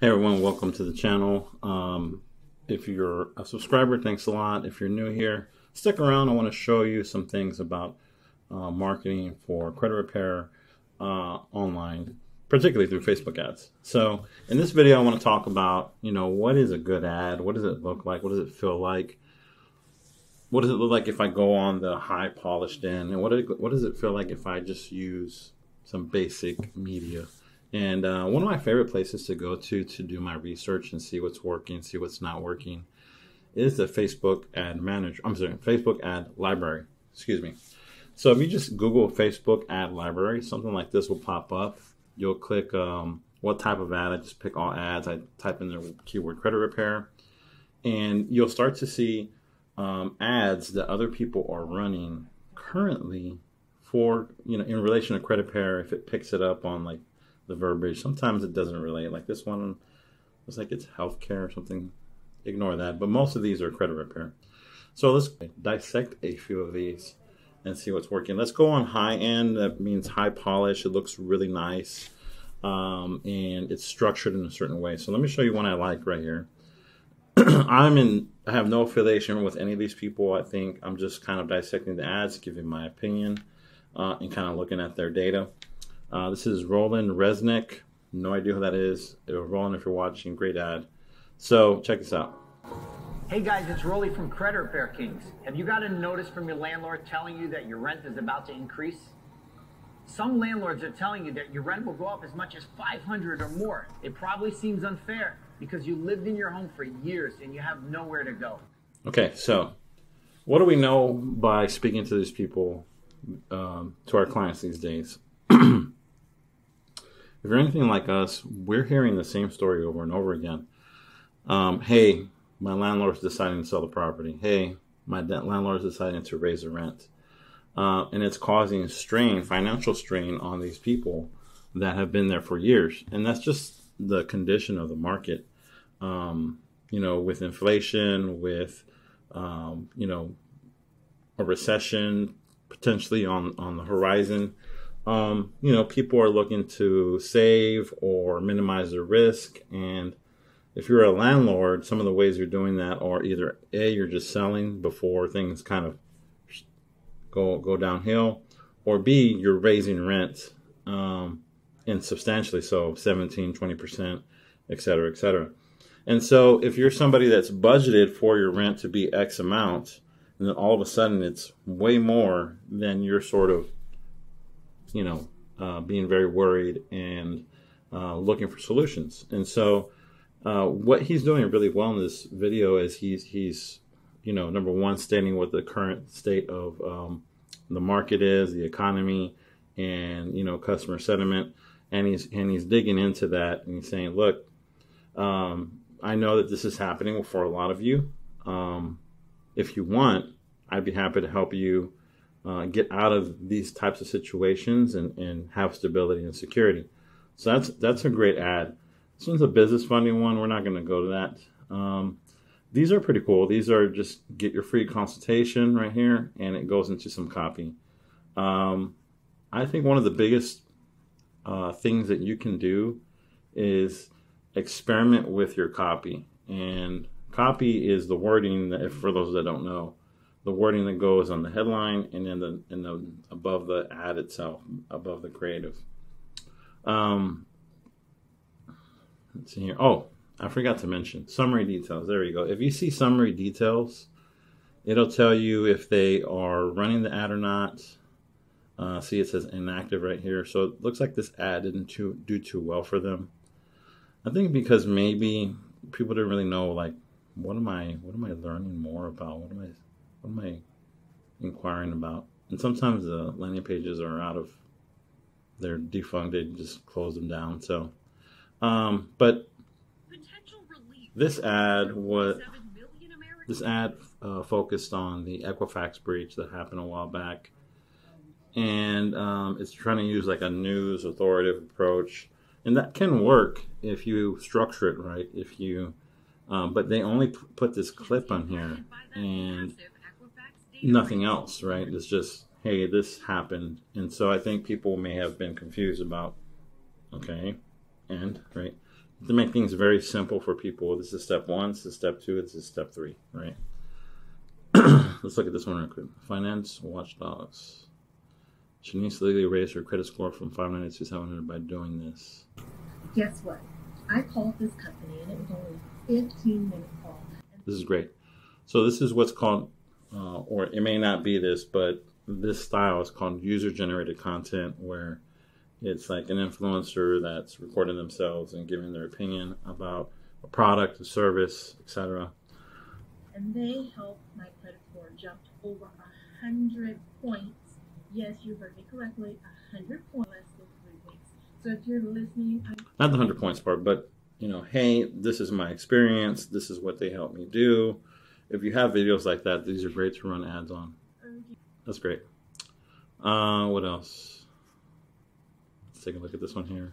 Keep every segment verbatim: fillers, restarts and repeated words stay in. Hey everyone, welcome to the channel. Um, if you're a subscriber, thanks a lot. If you're new here, stick around. I want to show you some things about uh, marketing for credit repair uh, online, particularly through Facebook ads. So in this video, I want to talk about, you know, what is a good ad? What does it look like? What does it feel like? What does it look like if I go on the high polished end? And what, it, what does it feel like if I just use some basic media? And uh, one of my favorite places to go to to do my research and see what's working, see what's not working, is the Facebook ad manager. I'm sorry, Facebook ad library. Excuse me. So if you just Google Facebook ad library, something like this will pop up. You'll click um, what type of ad. I just pick all ads. I type in the keyword credit repair, and you'll start to see um, ads that other people are running currently for, you know, in relation to credit repair. If it picks it up on like the verbiage, sometimes it doesn't relate. Like this one was like it's healthcare or something. Ignore that. But most of these are credit repair. So let's dissect a few of these and see what's working. Let's go on high end. That means high polish. It looks really nice, um, and it's structured in a certain way. So let me show you one I like right here. I'm in. I have no affiliation with any of these people. I think I'm just kind of dissecting the ads, giving my opinion, uh, and kind of looking at their data. Uh, this is Roland Resnick. No idea who that is. Roland, if you're watching, great ad. So check this out. Hey guys, it's Rolly from Credit Repair Kings. Have you got a notice from your landlord telling you that your rent is about to increase? Some landlords are telling you that your rent will go up as much as five hundred or more. It probably seems unfair because you lived in your home for years and you have nowhere to go. Okay, so what do we know by speaking to these people, um, to our clients these days? If you're anything like us, we're hearing the same story over and over again. Um, hey, my landlord's deciding to sell the property. Hey, my landlord's deciding to raise the rent. Uh, and it's causing strain, financial strain on these people that have been there for years. And that's just the condition of the market. Um, you know, with inflation, with, um, you know, a recession potentially on, on the horizon. Um, you know, people are looking to save or minimize their risk. And if you're a landlord, some of the ways you're doing that are either A, you're just selling before things kind of go, go downhill, or B, you're raising rent, um, and substantially so, seventeen, twenty percent, et cetera, et cetera. And so if you're somebody that's budgeted for your rent to be X amount, and then all of a sudden it's way more, than you're sort of, you know, uh, being very worried and uh, looking for solutions. And so uh, what he's doing really well in this video is he's, he's, you know, number one, stating what the current state of um, the market is, the economy, and, you know, customer sentiment. And he's, and he's digging into that, and he's saying, look, um, I know that this is happening for a lot of you. Um, if you want, I'd be happy to help you Uh, get out of these types of situations and, and have stability and security. So that's that's a great ad. This one's a business funding one. We're not going to go to that. Um, these are pretty cool. These are just get your free consultation right here, and it goes into some copy. Um, I think one of the biggest uh, things that you can do is experiment with your copy. And copy is the wording that, for those that don't know, the wording that goes on the headline and then the, in the above the ad itself, above the creative. Um, let's see here. Oh, I forgot to mention summary details. There you go. If you see summary details, it'll tell you if they are running the ad or not. Uh, see, it says inactive right here. So it looks like this ad didn't too, do too well for them. I think because maybe people didn't really know, like, what am I, what am I learning more about? What am I What am I inquiring about? And sometimes the landing pages are out of, they're defunded, just close them down. So, um, but this ad was, this ad uh, focused on the Equifax breach that happened a while back. And um, it's trying to use like a news authoritative approach. And that can work if you structure it right. If you, uh, but they only put this clip on here and nothing else, right? It's just, hey, this happened. And so I think people may have been confused about, okay, and, right? to make things very simple for people. This is step one, this is step two, this is step three, right? Let's look at this one real quick. Finance Watchdogs. Shanice legally raised her credit score from five ninety to seven hundred by doing this. Guess what? I called this company and it was only a fifteen minute call. This is great. So this is what's called, uh, or it may not be this, but this style is called user-generated content, where it's like an influencer that's recording themselves and giving their opinion about a product, a service, et cetera. And they helped my credit score jump over one hundred points. Yes, you heard me correctly, one hundred points less than three weeks. So if you're listening... I'm not the one hundred points part, but, you know, hey, this is my experience. This is what they helped me do. If you have videos like that, these are great to run ads on. That's great. Uh, what else? Let's take a look at this one here.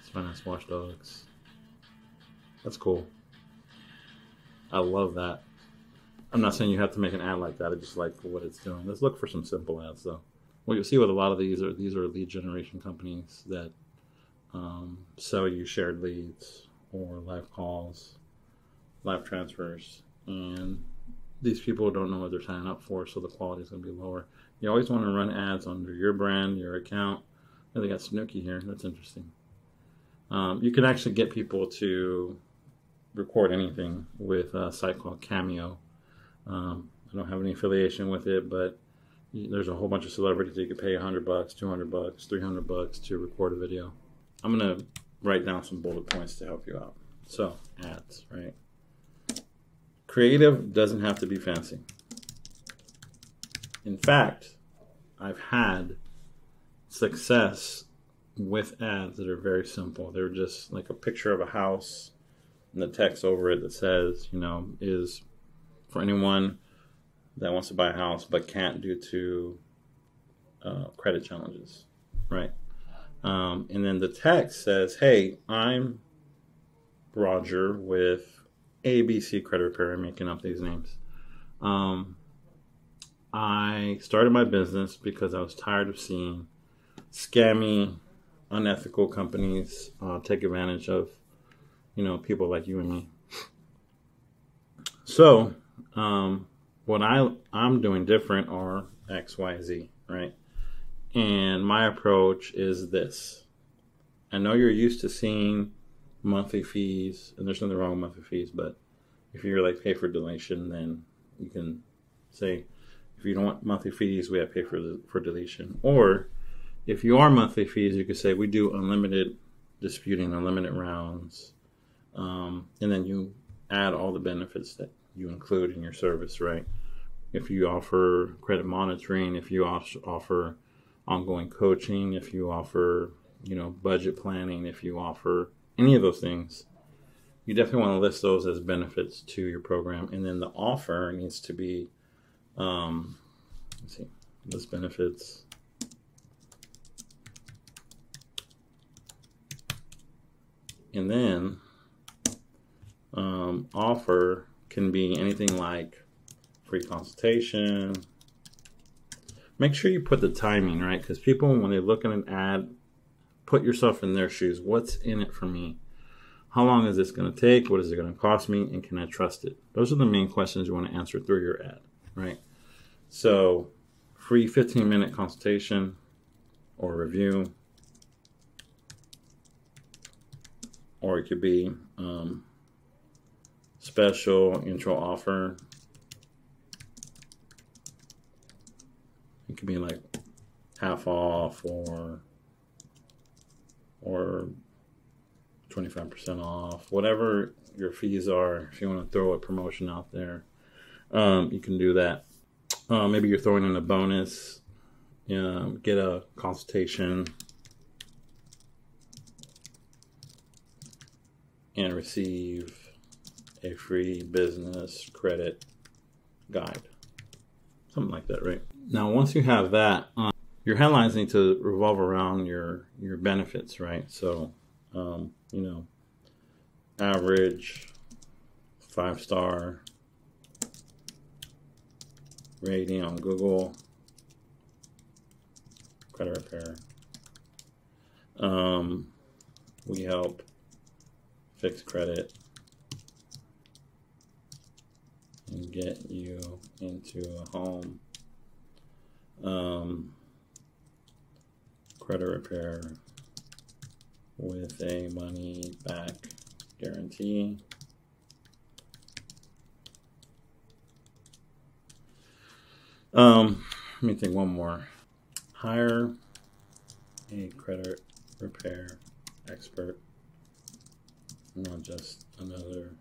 It's Finance Watchdogs. That's cool. I love that. I'm not saying you have to make an ad like that. I just like what it's doing. Let's look for some simple ads, though. Well, you'll see with a lot of these are these are lead generation companies that um, sell you shared leads or live calls, live transfers, and these people don't know what they're signing up for, so the quality is going to be lower. You always want to run ads under your brand, your account. Oh, they got Snooki here. That's interesting. Um, you can actually get people to record anything with a site called Cameo. Um, I don't have any affiliation with it, but there's a whole bunch of celebrities that you could pay a hundred bucks, two hundred bucks, three hundred bucks to record a video. I'm going to write down some bullet points to help you out. So, ads, right? Creative doesn't have to be fancy. In fact, I've had success with ads that are very simple. They're just like a picture of a house and the text over it that says, you know, is for anyone that wants to buy a house but can't due to uh, credit challenges, right? Um, and then the text says, hey, I'm Roger with A B C Credit Repair. I'm making up these names. Um, I started my business because I was tired of seeing scammy, unethical companies uh, take advantage of, you know, people like you and me. So, um, what I, I'm doing different are X Y Z, right? And my approach is this. I know you're used to seeing monthly fees, and there's nothing wrong with monthly fees, but if you're like pay for deletion, then you can say, if you don't want monthly fees, we have pay for for deletion. Or if you are monthly fees, you could say we do unlimited disputing, unlimited rounds, um, and then you add all the benefits that you include in your service, right? If you offer credit monitoring, if you offer ongoing coaching, if you offer, you know, budget planning, if you offer any of those things, you definitely want to list those as benefits to your program. And then the offer needs to be, um, let's see, list benefits. And then um, offer can be anything like free consultation. Make sure you put the timing, right? Because people, when they look at an ad, put yourself in their shoes. What's in it for me? How long is this going to take? What is it going to cost me? And can I trust it? Those are the main questions you want to answer through your ad, right? So free fifteen minute consultation or review, or it could be um, special intro offer. It could be like half off or or twenty-five percent off, whatever your fees are. If you want to throw a promotion out there, um, you can do that. Uh, maybe you're throwing in a bonus, you know, get a consultation and receive a free business credit guide. Something like that, right? Now, once you have that, um, your headlines need to revolve around your your benefits, right? So, um, you know, average five star rating on Google, credit repair. Um, we help fix credit, and get you into a home. Um, credit repair with a money back guarantee. Um, let me think one more. Hire a credit repair expert, not just another.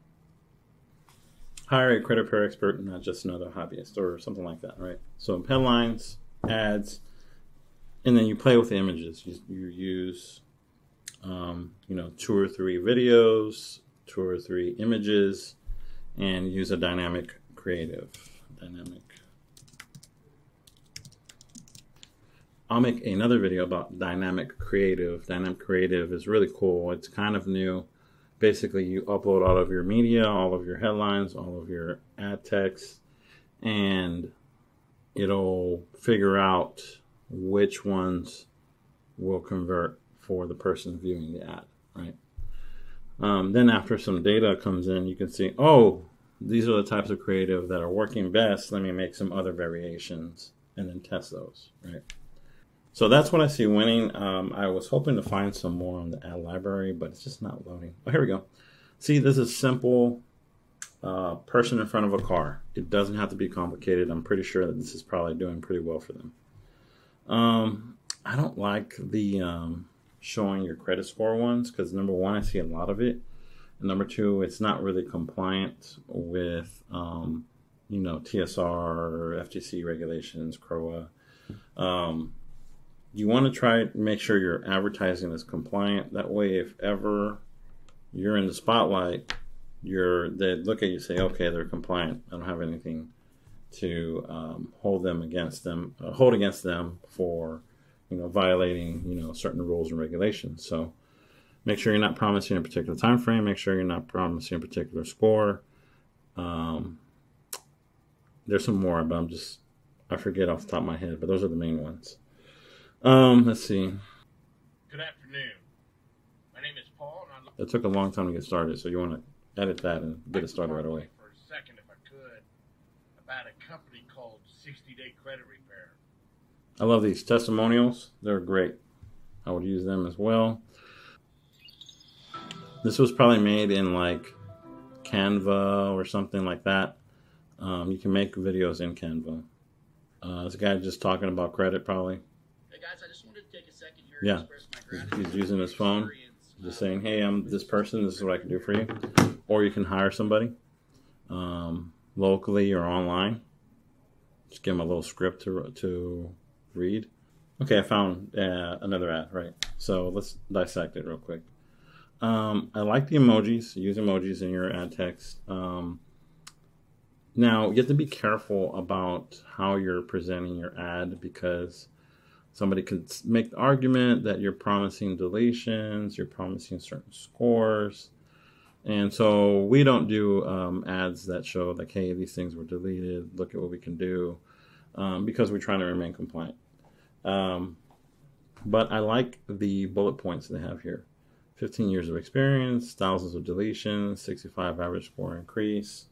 Hire a credit repair expert, not just another hobbyist, or something like that, right? So headlines, ads, and then you play with the images. You, you use, um, you know, two or three videos, two or three images, and use a dynamic creative, dynamic. I'll make another video about dynamic creative. Dynamic creative is really cool. It's kind of new. Basically, you upload all of your media, all of your headlines, all of your ad text, and it'll figure out which ones will convert for the person viewing the ad, right? Um, then after some data comes in, you can see, oh, these are the types of creative that are working best. Let me make some other variations and then test those, right? So that's what I see winning. Um, I was hoping to find some more on the ad library, but it's just not loading. Oh, here we go. See, this is simple. Uh, person in front of a car. It doesn't have to be complicated. I'm pretty sure that this is probably doing pretty well for them. Um, I don't like the um, showing your credit score ones because number one, I see a lot of it. And number two, it's not really compliant with, um, you know, T S R, F T C regulations, C R O A. Um, You want to try to make sure your advertising is compliant. That way, if ever you're in the spotlight, you're they look at you and say, okay, they're compliant. I don't have anything to um, hold them against them, uh, hold against them for, you know, violating, you know, certain rules and regulations. So make sure you're not promising a particular time frame. Make sure you're not promising a particular score. Um, there's some more, but I'm just, I forget off the top of my head, but those are the main ones. Um, let's see. Good afternoon. My name is Paul. And I it took a long time to get started, so you want to edit that and get it started right away. For a second, if I could, about a company called sixty day Credit Repair. I love these testimonials. They're great. I would use them as well. This was probably made in like Canva or something like that. Um, you can make videos in Canva. Uh, this guy just talking about credit probably. Guys, I just wanted to take a second here yeah. to express my gratitude. He's using his phone, just saying, hey, I'm this person. This is what I can do for you. Or you can hire somebody um, locally or online. Just give them a little script to, to read. Okay, I found uh, another ad, right? So let's dissect it real quick. Um, I like the emojis. Use emojis in your ad text. Um, now, you have to be careful about how you're presenting your ad because somebody can make the argument that you're promising deletions, you're promising certain scores. And so we don't do um, ads that show like, hey, these things were deleted, look at what we can do, um, because we're trying to remain compliant. Um, but I like the bullet points they have here. fifteen years of experience, thousands of deletions, sixty-five average score increase.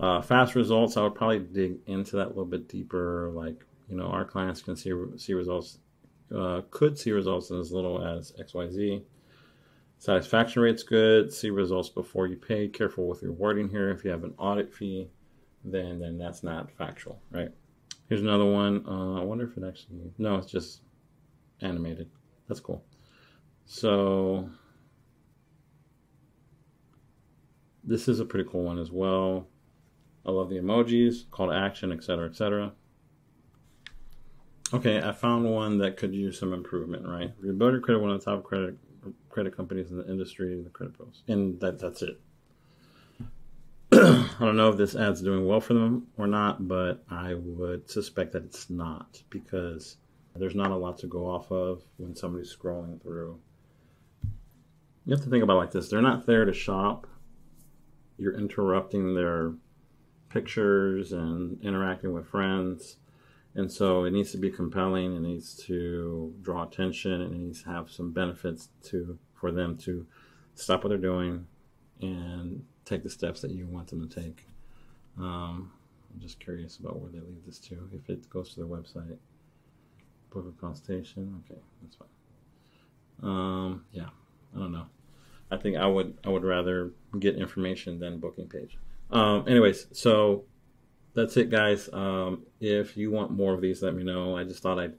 Uh, fast results, I would probably dig into that a little bit deeper, like, you know, our clients can see see results, uh, could see results in as little as X Y Z. Satisfaction rate's good. See results before you pay. Careful with your wording here. If you have an audit fee, then then that's not factual, right? Here's another one. Uh, I wonder if it actually no, it's just animated. That's cool. So this is a pretty cool one as well. I love the emojis, call to action, et cetera, et cetera. Okay, I found one that could use some improvement, right? Rebuild your credit, one of the top credit credit companies in the industry, and the credit pros. And that that's it. I don't know if this ad's doing well for them or not, but I would suspect that it's not because there's not a lot to go off of when somebody's scrolling through. You have to think about it like this. They're not there to shop. You're interrupting their pictures and interacting with friends. And so it needs to be compelling, it needs to draw attention, and it needs to have some benefits to for them to stop what they're doing and take the steps that you want them to take. Um, I'm just curious about where they lead this to. If it goes to their website, book a consultation, okay, that's fine. Um, yeah, I don't know. I think I would I would rather get information than booking page. Um, anyways, so that's it, guys. Um, if you want more of these, let me know. I just thought I'd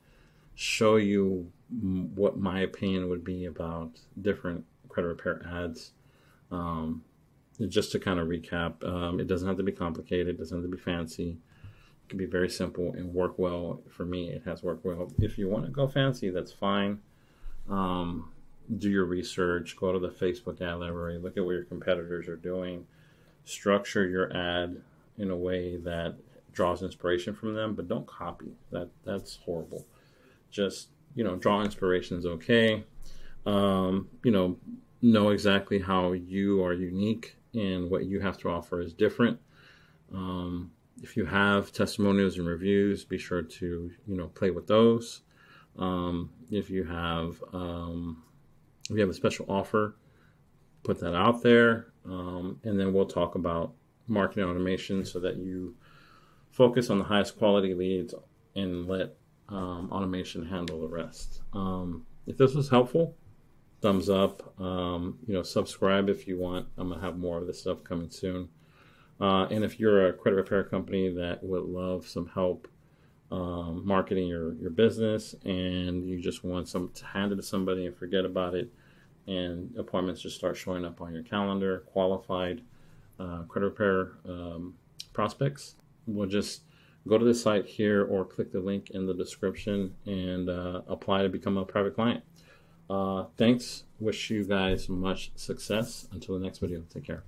show you what my opinion would be about different credit repair ads. Um, just to kind of recap, um, it doesn't have to be complicated. It doesn't have to be fancy. It can be very simple and work well. For me, it has worked well. If you want to go fancy, that's fine. Um, do your research. Go to the Facebook ad library. Look at what your competitors are doing. Structure your ad in a way that draws inspiration from them, but don't copy. That that's horrible. Just, you know, draw inspiration is okay. Um, you know, know exactly how you are unique and what you have to offer is different. Um, if you have testimonials and reviews, be sure to, you know, play with those. Um, if you have, um, if you have a special offer, put that out there. Um, and then we'll talk about marketing automation so that you focus on the highest quality leads and let um, automation handle the rest. Um, if this was helpful, thumbs up, um, you know, subscribe if you want. I'm gonna have more of this stuff coming soon. Uh, and if you're a credit repair company that would love some help um, marketing your, your business and you just want some to hand it to somebody and forget about it and appointments just start showing up on your calendar, qualified uh, credit repair um, prospects, we'll just go to the site here or click the link in the description and uh, apply to become a private client. Uh, thanks. Wish you guys much success. Until the next video, take care.